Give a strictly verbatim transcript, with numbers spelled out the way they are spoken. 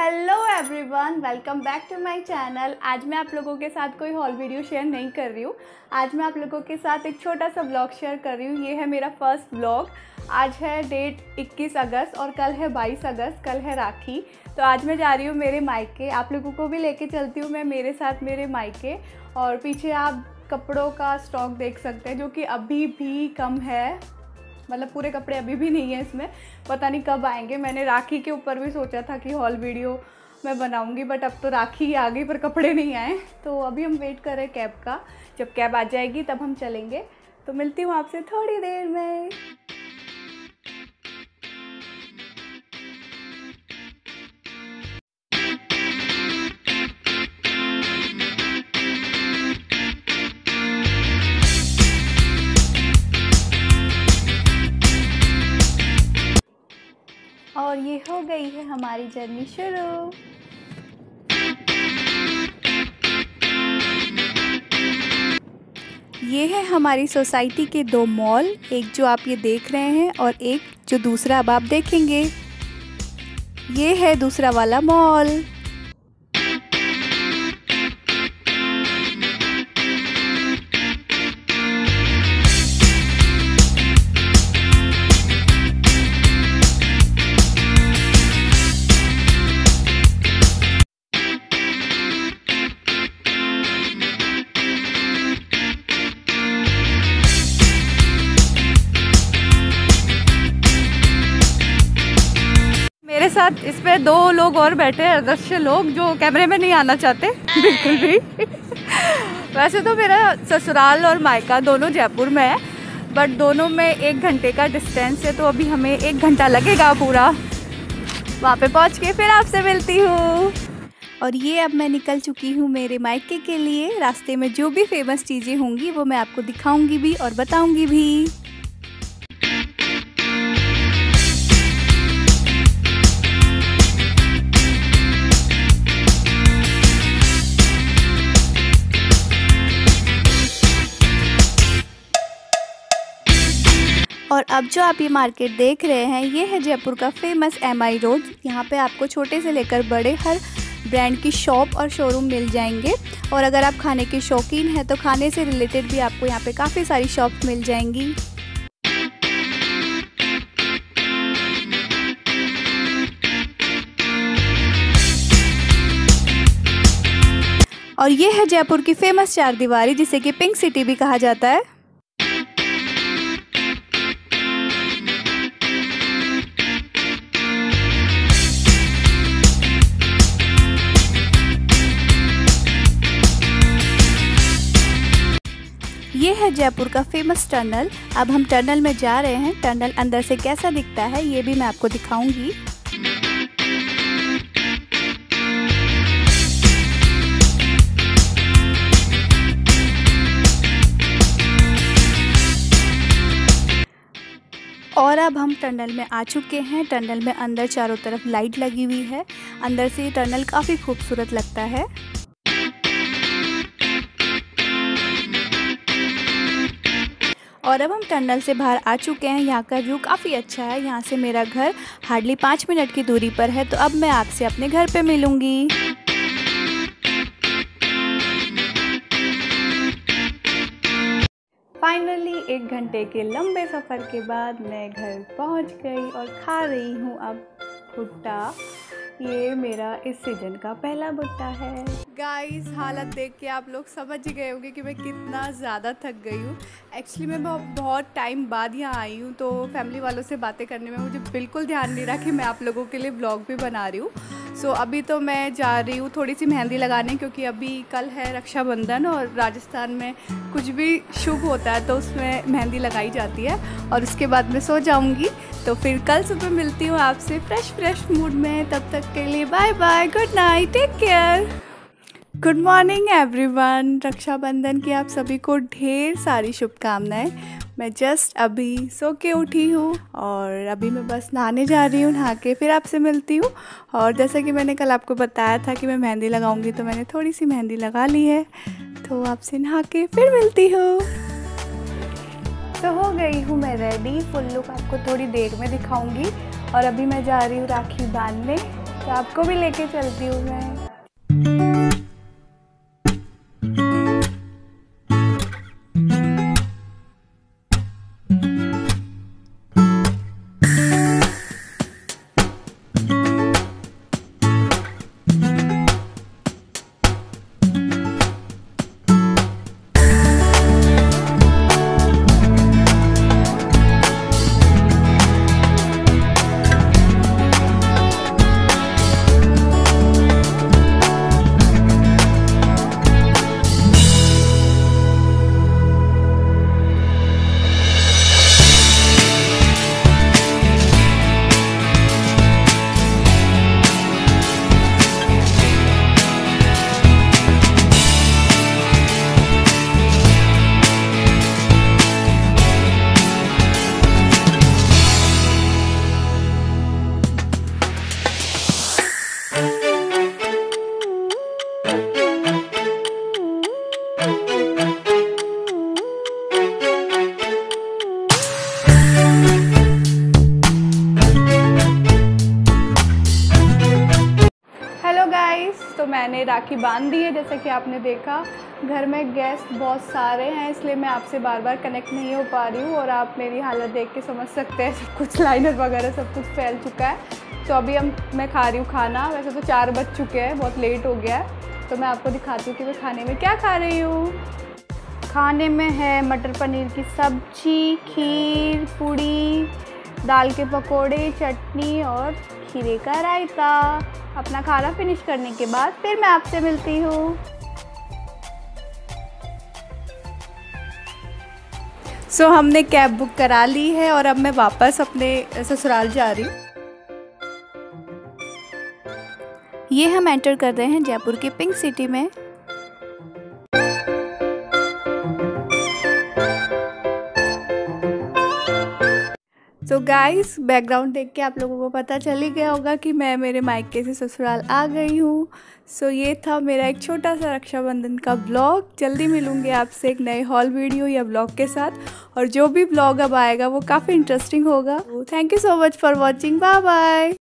Hello everyone, welcome back to my channel. आज मैं आप लोगों के साथ कोई हॉल वीडियो शेयर नहीं कर रही हूँ। आज मैं आप लोगों के साथ एक छोटा सा ब्लॉग शेयर कर रही हूँ। ये है मेरा फर्स्ट ब्लॉग। आज है डेट इक्कीस अगस्त और कल है बाईस अगस्त, कल है राखी। तो आज मैं जा रही हूँ मेरे मायके, आप लोगों को भी लेके चलती हूँ मैं मेरे साथ मेरे मायके। और पीछे आप कपड़ों का स्टॉक देख सकते हैं जो कि अभी भी कम है, मतलब पूरे कपड़े अभी भी नहीं है इसमें, पता नहीं कब आएंगे। मैंने राखी के ऊपर भी सोचा था कि हॉल वीडियो मैं बनाऊंगी, बट अब तो राखी आ गई पर कपड़े नहीं आए। तो अभी हम वेट कर रहे हैं कैब का, जब कैब आ जाएगी तब हम चलेंगे। तो मिलती हूँ आपसे थोड़ी देर में। और ये हो गई है हमारी जर्नी शुरू। ये है हमारी सोसाइटी के दो मॉल, एक जो आप ये देख रहे हैं और एक जो दूसरा अब आप देखेंगे। ये है दूसरा वाला मॉल। साथ इस पे दो लोग और बैठे हैं, अदृश्य लोग जो कैमरे में नहीं आना चाहते बिल्कुल भी। वैसे तो मेरा ससुराल और मायका दोनों जयपुर में है, बट दोनों में एक घंटे का डिस्टेंस है। तो अभी हमें एक घंटा लगेगा पूरा, वहाँ पे पहुँच के फिर आपसे मिलती हूँ। और ये अब मैं निकल चुकी हूँ मेरे मायके के लिए। रास्ते में जो भी फेमस चीज़ें होंगी वो मैं आपको दिखाऊँगी भी और बताऊँगी भी। और अब जो आप ये मार्केट देख रहे हैं, ये है जयपुर का फेमस एम आई रोड। यहाँ पे आपको छोटे से लेकर बड़े हर ब्रांड की शॉप और शोरूम मिल जाएंगे। और अगर आप खाने के शौकीन हैं तो खाने से रिलेटेड भी आपको यहाँ पे काफ़ी सारी शॉप्स मिल जाएंगी। और ये है जयपुर की फेमस चारदीवारी, जिसे कि पिंक सिटी भी कहा जाता है। ये है जयपुर का फेमस टनल। अब हम टनल में जा रहे हैं। टनल अंदर से कैसा दिखता है ये भी मैं आपको दिखाऊंगी। और अब हम टनल में आ चुके हैं। टनल में अंदर चारों तरफ लाइट लगी हुई है। अंदर से ये टनल काफ़ी खूबसूरत लगता है। और अब हम टनल से बाहर आ चुके हैं। यहाँ का व्यू काफ़ी अच्छा है। यहाँ से मेरा घर हार्डली पाँच मिनट की दूरी पर है। तो अब मैं आपसे अपने घर पे मिलूँगी। फाइनली एक घंटे के लंबे सफ़र के बाद मैं घर पहुँच गई और खा रही हूँ अब भुट्टा। ये मेरा इस सीजन का पहला भुट्टा है। गाइस, हालत देख के आप लोग समझ ही गए होंगे कि मैं कितना ज़्यादा थक गई हूँ। एक्चुअली मैं बहुत टाइम बाद यहाँ आई हूँ, तो फैमिली वालों से बातें करने में मुझे बिल्कुल ध्यान नहीं रहा कि मैं आप लोगों के लिए ब्लॉग भी बना रही हूँ। सो so, अभी तो मैं जा रही हूँ थोड़ी सी मेहंदी लगाने, क्योंकि अभी कल है रक्षाबंधन और राजस्थान में कुछ भी शुभ होता है तो उसमें मेहंदी लगाई जाती है। और उसके बाद मैं सो जाऊँगी। तो फिर कल सुबह मिलती हूँ आपसे फ्रेश फ्रेश मूड में। तब तक के लिए bye bye, good night, take care. Good morning everyone, Rakshabandhan की आप सभी को ढेर सारी शुभकामनाएं। मैं जस्ट अभी सो के उठी हूँ और अभी मैं बस नहाने जा रही हूँ। नहा के फिर आपसे मिलती हूँ। और जैसा कि मैंने कल आपको बताया था कि मैं मेहंदी लगाऊंगी, तो मैंने थोड़ी सी मेहंदी लगा ली है। तो आपसे नहा के फिर मिलती हूँ। तो हो गई हूँ मैं रेडी। फुल लुक आपको थोड़ी देर में दिखाऊँगी। और अभी मैं जा रही हूँ राखी बांधने। तो तो आपको भी लेके चलती हूँ मैं। तो मैंने राखी बांध दी है। जैसा कि आपने देखा, घर में गेस्ट बहुत सारे हैं, इसलिए मैं आपसे बार बार कनेक्ट नहीं हो पा रही हूँ और आप मेरी हालत देख के समझ सकते हैं, सब कुछ लाइनर वगैरह सब कुछ फैल चुका है। तो अभी हम मैं खा रही हूँ खाना। वैसे तो चार बज चुके हैं, बहुत लेट हो गया है। तो मैं आपको दिखाती हूँ कि मैं खाने में क्या खा रही हूँ। खाने में है मटर पनीर की सब्जी, खीर, पूड़ी, दाल के पकौड़े, चटनी और खीरे का रायता। अपना खाना फिनिश करने के बाद फिर मैं आपसे मिलती हूँ। सो so, हमने कैब बुक करा ली है और अब मैं वापस अपने ससुराल जा रही हूँ। ये हम एंटर कर रहे हैं जयपुर के पिंक सिटी में। तो गाइस, बैकग्राउंड देख के आप लोगों को पता चल ही गया होगा कि मैं मेरे मायके से ससुराल आ गई हूँ। सो so, ये था मेरा एक छोटा सा रक्षाबंधन का ब्लॉग। जल्दी मिलूँगी आपसे एक नए हॉल वीडियो या ब्लॉग के साथ, और जो भी ब्लॉग अब आएगा वो काफ़ी इंटरेस्टिंग होगा। Thank you so much for watching. Bye bye.